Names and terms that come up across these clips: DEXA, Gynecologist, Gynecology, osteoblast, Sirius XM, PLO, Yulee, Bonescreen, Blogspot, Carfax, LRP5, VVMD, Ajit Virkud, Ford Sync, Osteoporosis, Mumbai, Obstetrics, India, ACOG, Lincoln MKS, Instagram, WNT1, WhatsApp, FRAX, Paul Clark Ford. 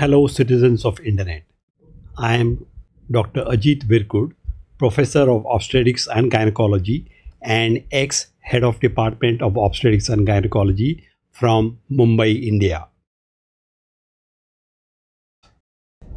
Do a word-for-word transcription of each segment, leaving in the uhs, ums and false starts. Hello citizens of internet. I am Doctor Ajit Virkud, Professor of Obstetrics and Gynecology and ex-Head of Department of Obstetrics and Gynecology from Mumbai, India.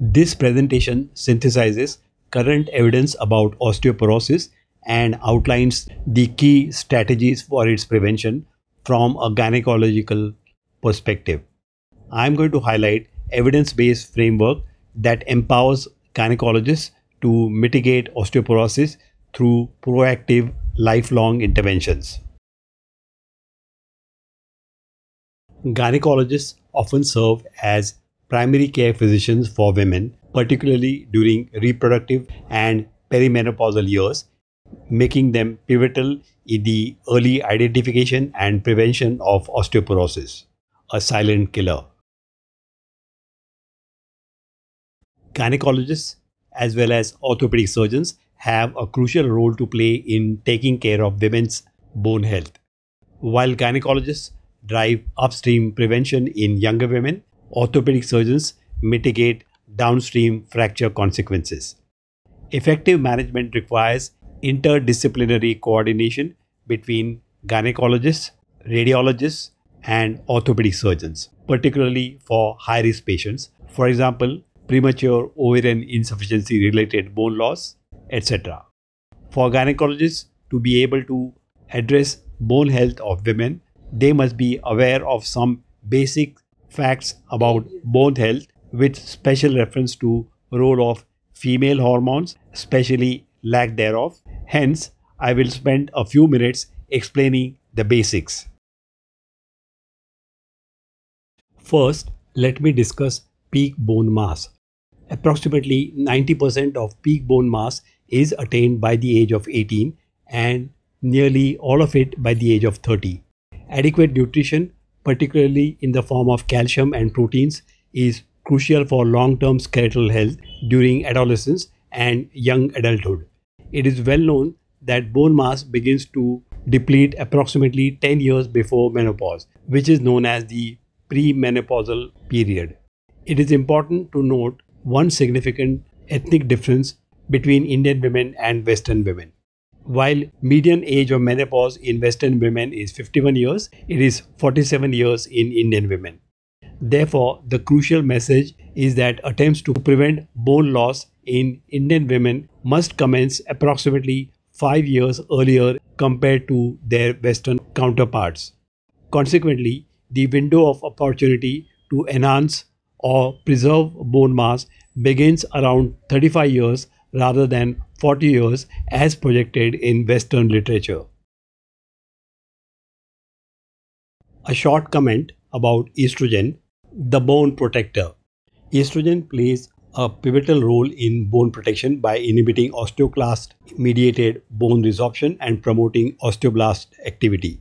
This presentation synthesizes current evidence about osteoporosis and outlines the key strategies for its prevention from a gynecological perspective. I am going to highlight evidence-based framework that empowers gynecologists to mitigate osteoporosis through proactive lifelong interventions. Gynecologists often serve as primary care physicians for women, particularly during reproductive and perimenopausal years, making them pivotal in the early identification and prevention of osteoporosis, a silent killer. Gynecologists as well as orthopedic surgeons have a crucial role to play in taking care of women's bone health. While gynecologists drive upstream prevention in younger women, orthopedic surgeons mitigate downstream fracture consequences. Effective management requires interdisciplinary coordination between gynecologists, radiologists, and orthopedic surgeons, particularly for high-risk patients, for example, premature ovarian insufficiency-related bone loss, et cetera. For gynecologists to be able to address bone health of women, they must be aware of some basic facts about bone health with special reference to role of female hormones, especially lack thereof. Hence, I will spend a few minutes explaining the basics. First, let me discuss peak bone mass. Approximately ninety percent of peak bone mass is attained by the age of eighteen and nearly all of it by the age of thirty. Adequate nutrition, particularly in the form of calcium and proteins, is crucial for long-term skeletal health during adolescence and young adulthood. It is well known that bone mass begins to deplete approximately ten years before menopause, which is known as the premenopausal period. It is important to note one significant ethnic difference between Indian women and Western women. While median age of menopause in Western women is fifty-one years, it is forty-seven years in Indian women. Therefore, the crucial message is that attempts to prevent bone loss in Indian women must commence approximately five years earlier compared to their Western counterparts. Consequently, the window of opportunity to enhance or preserve bone mass begins around thirty-five years rather than forty years as projected in Western literature. A short comment about estrogen, the bone protector. Estrogen plays a pivotal role in bone protection by inhibiting osteoclast-mediated bone resorption and promoting osteoblast activity.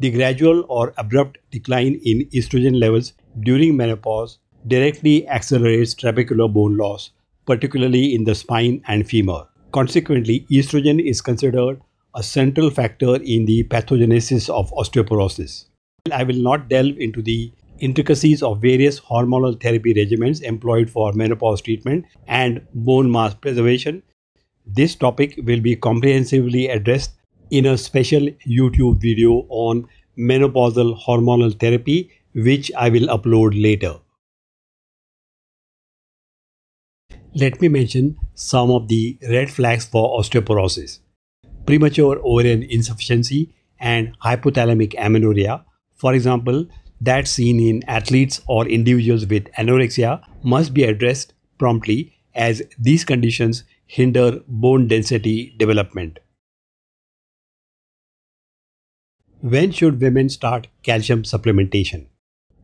The gradual or abrupt decline in estrogen levels during menopause directly accelerates trabecular bone loss, particularly in the spine and femur. Consequently, estrogen is considered a central factor in the pathogenesis of osteoporosis. I will not delve into the intricacies of various hormonal therapy regimens employed for menopause treatment and bone mass preservation. This topic will be comprehensively addressed in a special YouTube video on menopausal hormonal therapy, which I will upload later. Let me mention some of the red flags for osteoporosis. Premature ovarian insufficiency and hypothalamic amenorrhea, for example, that seen in athletes or individuals with anorexia, must be addressed promptly as these conditions hinder bone density development. When should women start calcium supplementation?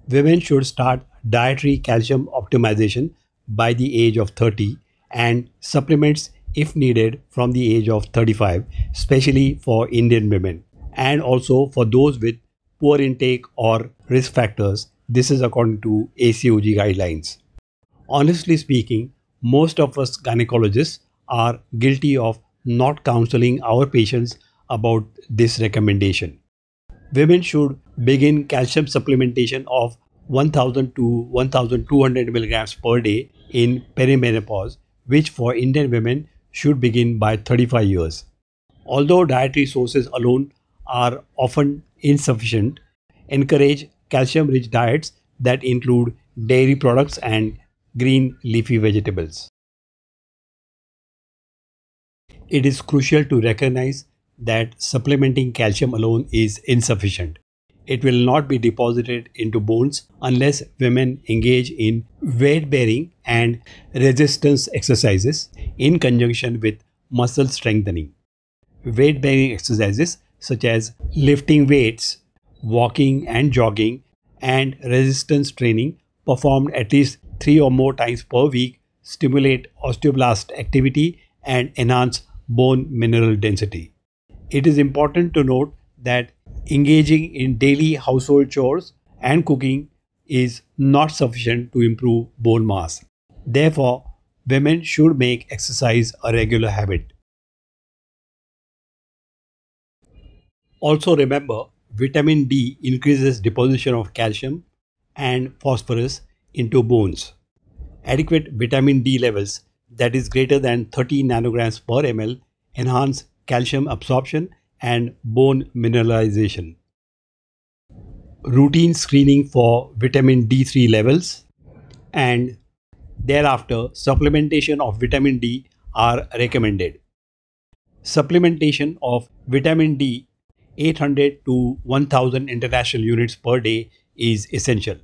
Women should start dietary calcium optimization by the age of thirty and supplements if needed from the age of thirty-five, especially for Indian women and also for those with poor intake or risk factors. This is according to A C O G guidelines. Honestly speaking, most of us gynecologists are guilty of not counseling our patients about this recommendation. Women should begin calcium supplementation of one thousand to one thousand two hundred milligrams per day in perimenopause, which for Indian women should begin by thirty-five years. Although dietary sources alone are often insufficient, encourage calcium-rich diets that include dairy products and green leafy vegetables. It is crucial to recognize that supplementing calcium alone is insufficient. It will not be deposited into bones unless women engage in weight-bearing and resistance exercises in conjunction with muscle strengthening. Weight-bearing exercises such as lifting weights, walking and jogging, and resistance training performed at least three or more times per week stimulate osteoblast activity and enhance bone mineral density. It is important to note that engaging in daily household chores and cooking is not sufficient to improve bone mass. Therefore, women should make exercise a regular habit. Also remember, vitamin D increases deposition of calcium and phosphorus into bones. Adequate vitamin D levels, that is greater than thirty nanograms per milliliter, enhance calcium absorption and bone mineralization. Routine screening for vitamin D three levels and thereafter supplementation of vitamin D are recommended. Supplementation of vitamin D eight hundred to one thousand international units per day is essential.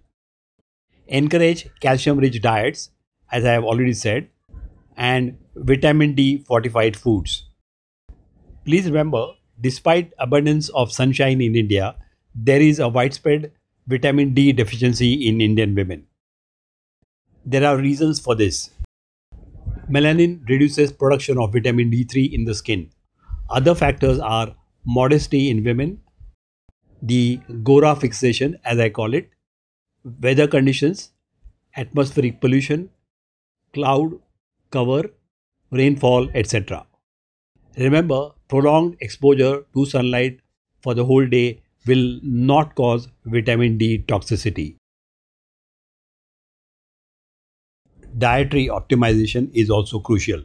Encourage calcium-rich diets, as I have already said, and vitamin D fortified foods. Please remember, despite abundance of sunshine in India, there is a widespread vitamin D deficiency in Indian women. There are reasons for this. Melanin reduces production of vitamin D three in the skin. Other factors are modesty in women, the gora fixation as I call it, weather conditions, atmospheric pollution, cloud cover, rainfall, et cetera. Remember, prolonged exposure to sunlight for the whole day will not cause vitamin D toxicity. Dietary optimization is also crucial.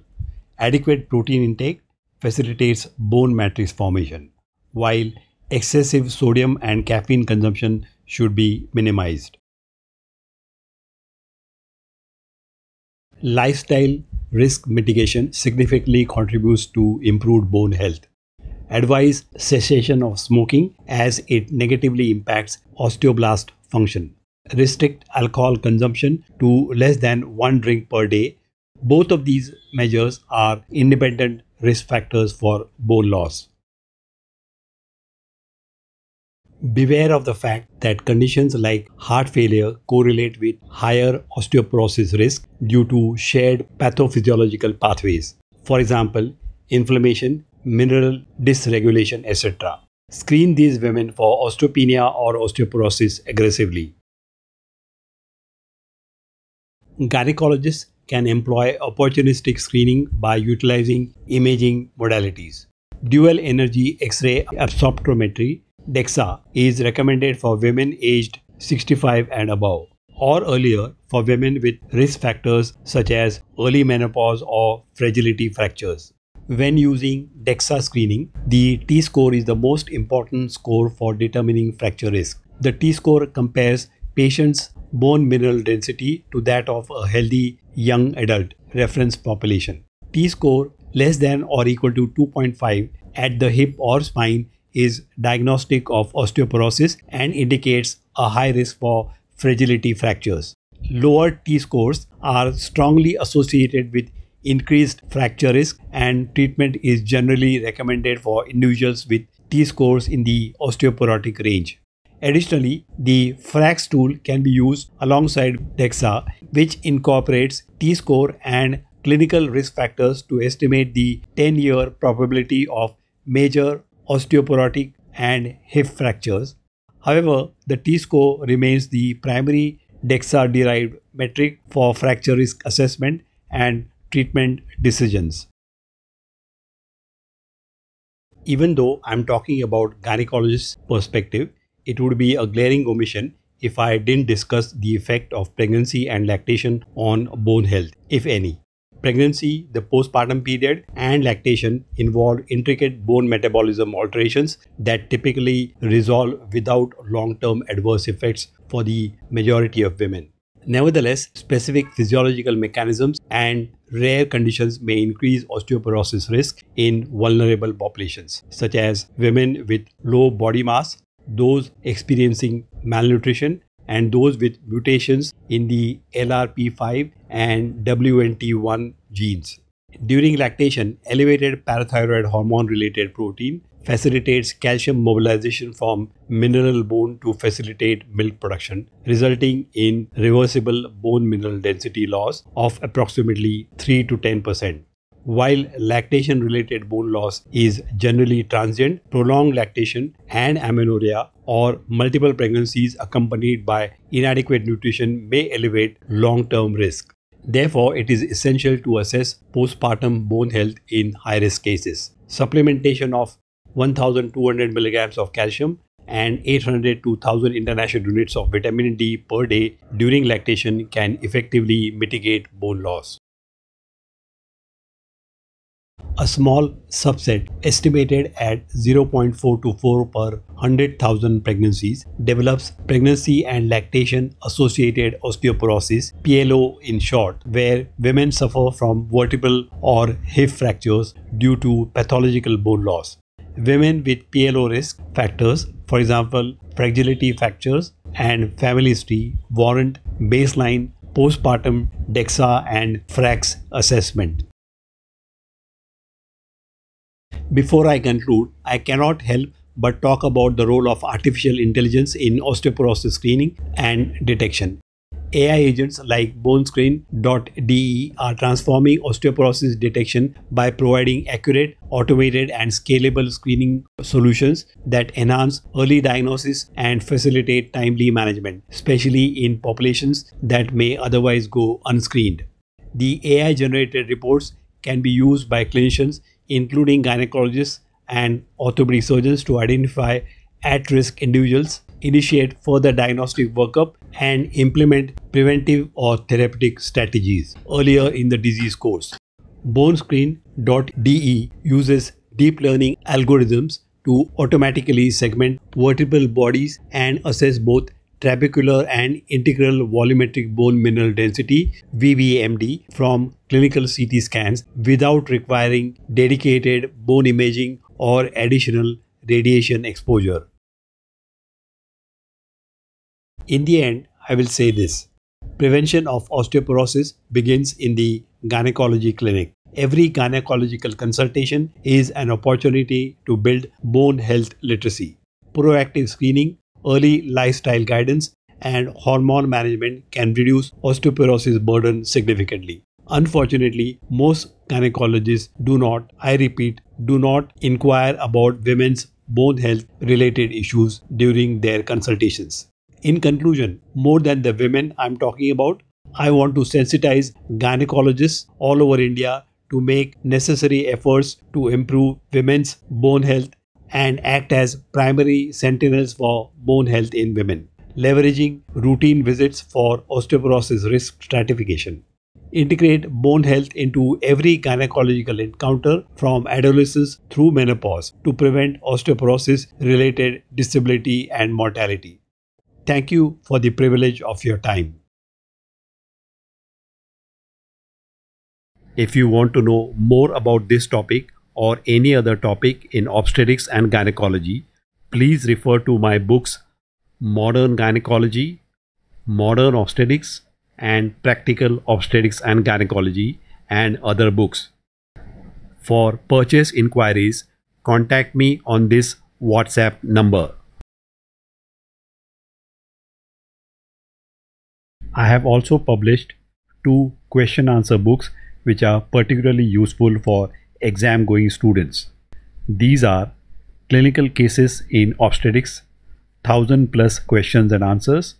Adequate protein intake facilitates bone matrix formation, while excessive sodium and caffeine consumption should be minimized. Lifestyle risk mitigation significantly contributes to improved bone health. Advise cessation of smoking as it negatively impacts osteoblast function. Restrict alcohol consumption to less than one drink per day. Both of these measures are independent risk factors for bone loss. Beware of the fact that conditions like heart failure correlate with higher osteoporosis risk due to shared pathophysiological pathways. For example, inflammation, mineral dysregulation, et cetera. Screen these women for osteopenia or osteoporosis aggressively. Gynecologists can employ opportunistic screening by utilizing imaging modalities. Dual energy X-ray absorptometry DEXA is recommended for women aged sixty-five and above, or earlier for women with risk factors such as early menopause or fragility fractures. When using DEXA screening, the T-score is the most important score for determining fracture risk. The T-score compares patients' bone mineral density to that of a healthy young adult reference population. T-score less than or equal to two point five at the hip or spine is diagnostic of osteoporosis and indicates a high risk for fragility fractures. Lower T-scores are strongly associated with increased fracture risk, and treatment is generally recommended for individuals with T-scores in the osteoporotic range. Additionally, the FRAX tool can be used alongside DEXA, which incorporates T-score and clinical risk factors to estimate the ten-year probability of major osteoporotic and hip fractures. However, the T-score remains the primary DEXA-derived metric for fracture risk assessment and treatment decisions. Even though I'm talking about gynecologist's perspective, it would be a glaring omission if I didn't discuss the effect of pregnancy and lactation on bone health, if any. Pregnancy, the postpartum period, and lactation involve intricate bone metabolism alterations that typically resolve without long-term adverse effects for the majority of women. Nevertheless, specific physiological mechanisms and rare conditions may increase osteoporosis risk in vulnerable populations, such as women with low body mass, those experiencing malnutrition, and those with mutations in the L R P five and W N T one genes. During lactation, elevated parathyroid hormone-related protein facilitates calcium mobilization from mineral bone to facilitate milk production, resulting in reversible bone mineral density loss of approximately three to ten percent. While lactation-related bone loss is generally transient, prolonged lactation and amenorrhea or multiple pregnancies accompanied by inadequate nutrition may elevate long-term risk. Therefore, it is essential to assess postpartum bone health in high-risk cases. Supplementation of one thousand two hundred milligrams of calcium and eight hundred to one thousand international units of vitamin D per day during lactation can effectively mitigate bone loss. A small subset, estimated at zero point four two four per one hundred thousand pregnancies, develops pregnancy and lactation-associated osteoporosis, P L O in short, where women suffer from vertebral or hip fractures due to pathological bone loss. Women with P L O risk factors, for example, fragility factors and family history, warrant baseline postpartum DEXA and FRAX assessment. Before I conclude, I cannot help but talk about the role of artificial intelligence in osteoporosis screening and detection. A I agents like Bonescreen dot D E are transforming osteoporosis detection by providing accurate, automated, and scalable screening solutions that enhance early diagnosis and facilitate timely management, especially in populations that may otherwise go unscreened. The A I-generated reports can be used by clinicians, including gynecologists and orthopedic surgeons, to identify at-risk individuals, initiate further diagnostic workup, and implement preventive or therapeutic strategies earlier in the disease course. Bonescreen dot D E uses deep learning algorithms to automatically segment vertebral bodies and assess both trabecular and integral volumetric bone mineral density (V V M D) from clinical C T scans without requiring dedicated bone imaging or additional radiation exposure. In the end, I will say this: prevention of osteoporosis begins in the gynecology clinic. Every gynecological consultation is an opportunity to build bone health literacy. Proactive screening, early lifestyle guidance, and hormone management can reduce osteoporosis burden significantly. Unfortunately, most gynecologists do not, I repeat, do not inquire about women's bone health related issues during their consultations. In conclusion, more than the women I'm talking about, I want to sensitize gynecologists all over India to make necessary efforts to improve women's bone health and act as primary sentinels for bone health in women, leveraging routine visits for osteoporosis risk stratification. Integrate bone health into every gynecological encounter from adolescence through menopause to prevent osteoporosis-related disability and mortality. Thank you for the privilege of your time. If you want to know more about this topic or any other topic in obstetrics and gynecology, please refer to my books Modern Gynecology, Modern Obstetrics, and Practical Obstetrics and Gynecology, and other books. For purchase inquiries, contact me on this WhatsApp number. I have also published two question answer books which are particularly useful for exam going students. These are Clinical Cases in Obstetrics, one thousand plus questions and answers,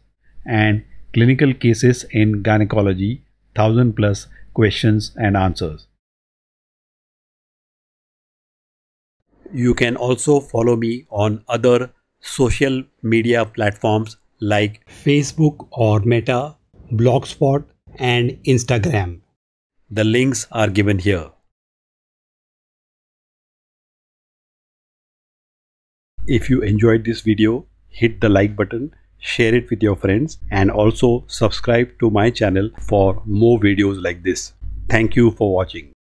and Clinical Cases in Gynecology, one thousand plus questions and answers. You can also follow me on other social media platforms like Facebook or Meta, Blogspot, and Instagram. The links are given here. If you enjoyed this video, hit the like button, share it with your friends, and also subscribe to my channel for more videos like this. Thank you for watching.